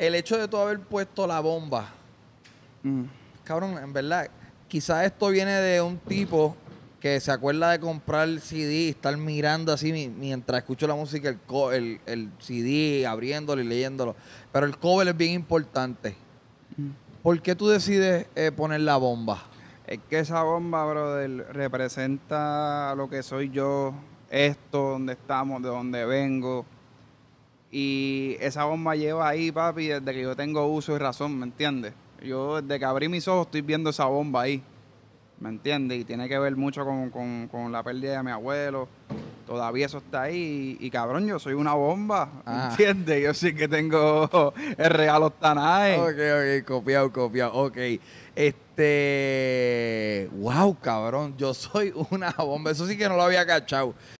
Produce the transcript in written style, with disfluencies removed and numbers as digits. el hecho de tú haber puesto la bomba, cabrón, en verdad, quizás esto viene de un tipo que se acuerda de comprar el CD y estar mirando así mientras escucho la música, el CD, abriéndolo y leyéndolo. Pero el cover es bien importante. ¿Por qué tú decides poner la bomba? Es que esa bomba, brother, representa lo que soy yo, esto, donde estamos, de donde vengo. Y esa bomba lleva ahí, papi, desde que yo tengo uso y razón, ¿me entiendes? Yo desde que abrí mis ojos estoy viendo esa bomba ahí, ¿me entiendes? Y tiene que ver mucho con la pérdida de mi abuelo. Todavía eso está ahí. Y cabrón, yo soy una bomba, ¿me entiendes? Yo sí que tengo el regalo está ahí. Ok, copiado. Ok. Wow, cabrón, yo soy una bomba. Eso sí que no lo había cachado.